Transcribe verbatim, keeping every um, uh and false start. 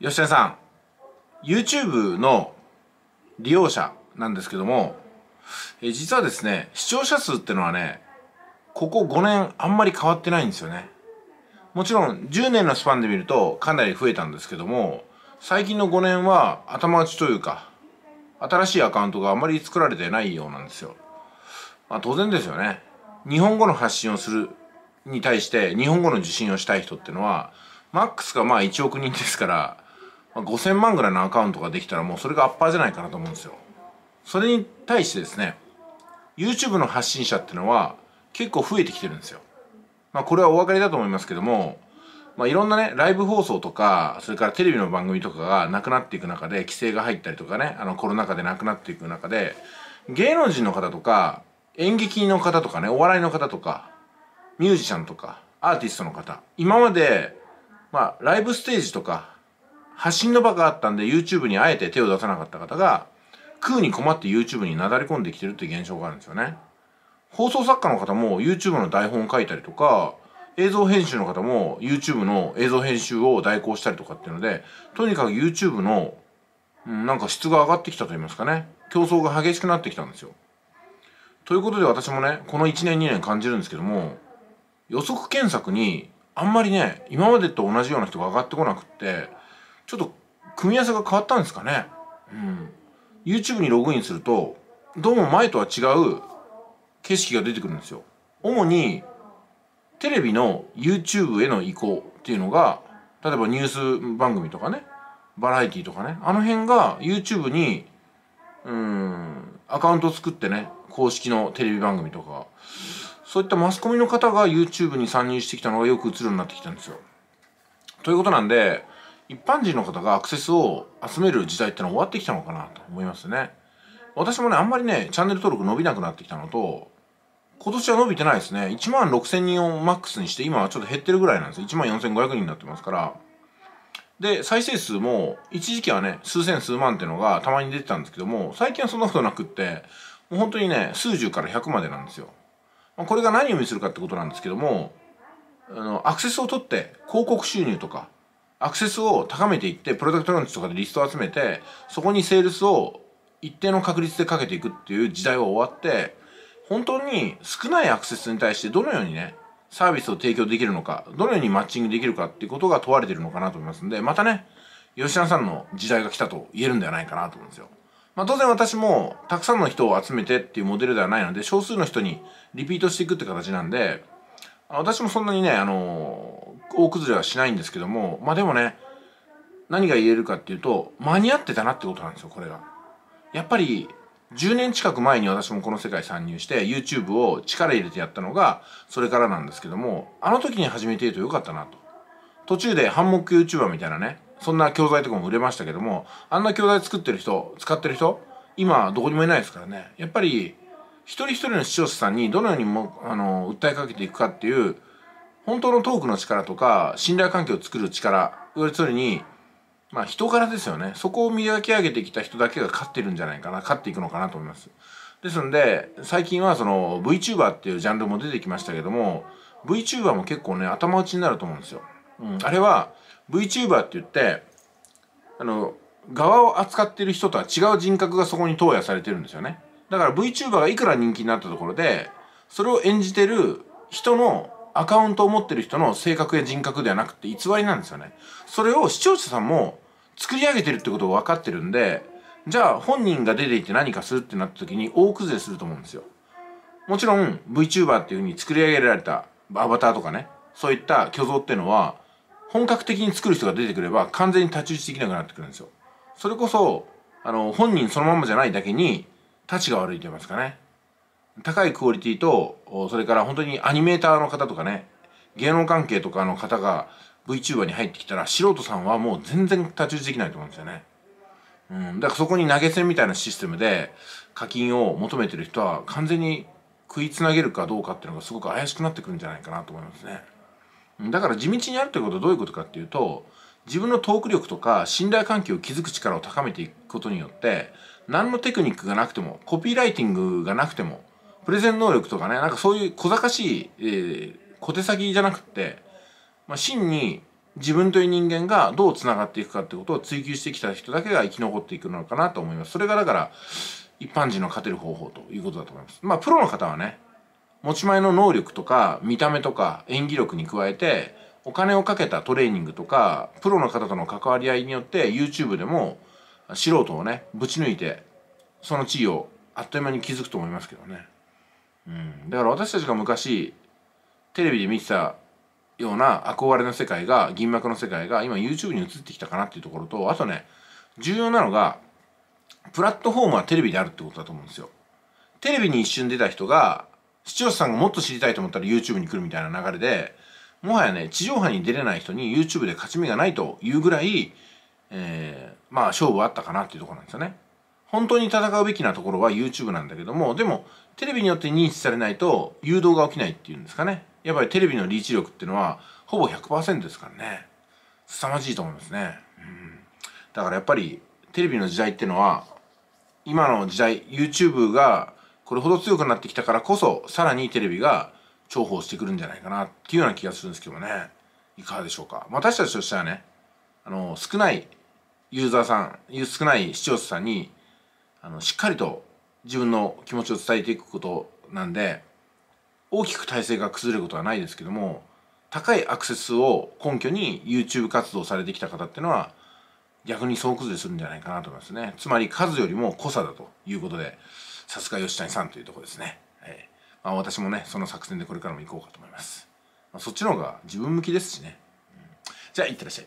吉谷さん、 YouTube の利用者なんですけども、え実はですね、視聴者数ってのはね、ここごねんあんまり変わってないんですよね。もちろんじゅうねんのスパンで見るとかなり増えたんですけども、最近のごねんは頭打ちというか、新しいアカウントがあんまり作られてないようなんですよ。まあ当然ですよね。日本語の発信をするに対して日本語の受信をしたい人ってのは、マックスがまあいちおくにんですから、ごせんまんぐらいのアカウントができたらもうそれがアッパーじゃないかなと思うんですよ。それに対してですね、YouTube の発信者ってのは結構増えてきてるんですよ。まあこれはお分かりだと思いますけども、まあいろんなね、ライブ放送とか、それからテレビの番組とかがなくなっていく中で、規制が入ったりとかね、あのコロナ禍でなくなっていく中で、芸能人の方とか、演劇の方とかね、お笑いの方とか、ミュージシャンとか、アーティストの方、今まで、まあライブステージとか、発信の場があったんで YouTube にあえて手を出さなかった方が、食うに困って YouTube になだれ込んできてるっていう現象があるんですよね。放送作家の方も YouTube の台本を書いたりとか、映像編集の方も YouTube の映像編集を代行したりとかっていうので、とにかく YouTube の、うん、なんか質が上がってきたと言いますかね、競争が激しくなってきたんですよ。ということで私もね、このいちねんにねん感じるんですけども、予測検索にあんまりね、今までと同じような人が上がってこなくって、ちょっと組み合わせが変わったんですかね。うん。YouTube にログインすると、どうも前とは違う景色が出てくるんですよ。主にテレビの YouTube への移行っていうのが、例えばニュース番組とかね、バラエティとかね、あの辺が YouTube にうーんアカウントを作ってね、公式のテレビ番組とか、そういったマスコミの方が YouTube に参入してきたのがよく映るようになってきたんですよ。ということなんで、一般人の方がアクセスを集める時代ってのは終わってきたのかなと思いますね。私もね、あんまりね、チャンネル登録伸びなくなってきたのと、今年は伸びてないですね。いちまんろくせんにんをマックスにして、今はちょっと減ってるぐらいなんですよ。いちまんよんせんごひゃくにんになってますから。で、再生数も、一時期はね、数千数万っていうのがたまに出てたんですけども、最近はそんなことなくって、もう本当にね、数十からひゃくまでなんですよ。これが何を意味するかってことなんですけども、あの、アクセスを取って、広告収入とか、アクセスを高めていって、プロダクトランチとかでリストを集めて、そこにセールスを一定の確率でかけていくっていう時代は終わって、本当に少ないアクセスに対してどのようにね、サービスを提供できるのか、どのようにマッチングできるかっていうことが問われているのかなと思いますんで、またね、吉田さんの時代が来たと言えるんではないかなと思うんですよ。まあ当然私もたくさんの人を集めてっていうモデルではないので、少数の人にリピートしていくって形なんで、私もそんなにね、あの、大崩れはしないんですけども、まあでもね、何が言えるかっていうと、間に合ってたなってことなんですよ、これが。やっぱり、じゅうねん近く前に私もこの世界参入して YouTube を力入れてやったのがそれからなんですけども、あの時に始めていると良かったなと。途中でハンモック YouTuber みたいなね、そんな教材とかも売れましたけども、あんな教材作ってる人、使ってる人、今どこにもいないですからね。やっぱり一人一人の視聴者さんにどのようにもあの訴えかけていくかっていう、本当のトークの力とか信頼関係を作る力、要するにまあ人柄ですよね。そこを磨き上げてきた人だけが勝ってるんじゃないかな、勝っていくのかなと思います。ですので、最近はその VTuber っていうジャンルも出てきましたけども、VTuber も結構ね、頭打ちになると思うんですよ。うん、あれは VTuber って言って、あの、側を扱ってる人とは違う人格がそこに投与されてるんですよね。だから VTuber がいくら人気になったところで、それを演じてる人のアカウントを持ってる人の性格や人格ではなくて偽りなんですよね。それを視聴者さんも作り上げてるってことを分かってるんで、じゃあ本人が出ていて何かするってなった時に大崩れすると思うんですよ。もちろん VTuber っていう風に作り上げられたアバターとかね、そういった虚像っていうのは本格的に作る人が出てくれば完全に太刀打ちできなくなってくるんですよ。それこそ、あの、本人そのままじゃないだけに太刀が悪いと言いますかね。高いクオリティと、それから本当にアニメーターの方とかね、芸能関係とかの方が VTuber に入ってきたら、素人さんはもう全然太刀打ちできないと思うんですよね。うん。だからそこに投げ銭みたいなシステムで課金を求めてる人は完全に食いつなげるかどうかっていうのがすごく怪しくなってくるんじゃないかなと思いますね。だから地道にやるということはどういうことかっていうと、自分のトーク力とか信頼関係を築く力を高めていくことによって、何のテクニックがなくても、コピーライティングがなくても、プレゼン能力とかね、なんかそういう小賢しい、えー、小手先じゃなくって、まあ、真に自分という人間がどうつながっていくかってことを追求してきた人だけが生き残っていくのかなと思います。それがだから一般人の勝てる方法ということだと思います。まあプロの方はね、持ち前の能力とか見た目とか演技力に加えてお金をかけたトレーニングとかプロの方との関わり合いによって YouTube でも素人をねぶち抜いてその地位をあっという間に築くと思いますけどね。うん、だから私たちが昔テレビで見てたような憧れの世界が銀幕の世界が今 YouTube に移ってきたかなっていうところと、あとね重要なのがプラットフォームはテレビであるってことだと思うんですよ。テレビに一瞬出た人が視聴者さんがもっと知りたいと思ったら YouTube に来るみたいな流れで、もはやね地上波に出れない人に YouTube で勝ち目がないというぐらい、えー、まあ勝負はあったかなっていうところなんですよね。本当に戦うべきなところは YouTube なんだけども、でもテレビによって認知されないと誘導が起きないっていうんですかね。やっぱりテレビのリーチ力っていうのはほぼ ひゃくパーセント ですからね、凄まじいと思いますね。うん、だからやっぱりテレビの時代っていうのは今の時代 YouTube がこれほど強くなってきたからこそさらにテレビが重宝してくるんじゃないかなっていうような気がするんですけどね、いかがでしょうか。私たちとしてはね、あの少ないユーザーさん少ない視聴者さんにあのしっかりと自分の気持ちを伝えていくことなんで、大きく体制が崩れることはないですけども、高いアクセスを根拠に YouTube 活動されてきた方っていうのは逆に総崩れするんじゃないかなと思いますね。つまり数よりも濃さだということで、さすが吉谷さんというところですね。えーまあ、私もねその作戦でこれからも行こうかと思います。まあ、そっちの方が自分向きですしね。うん、じゃあいってらっしゃい。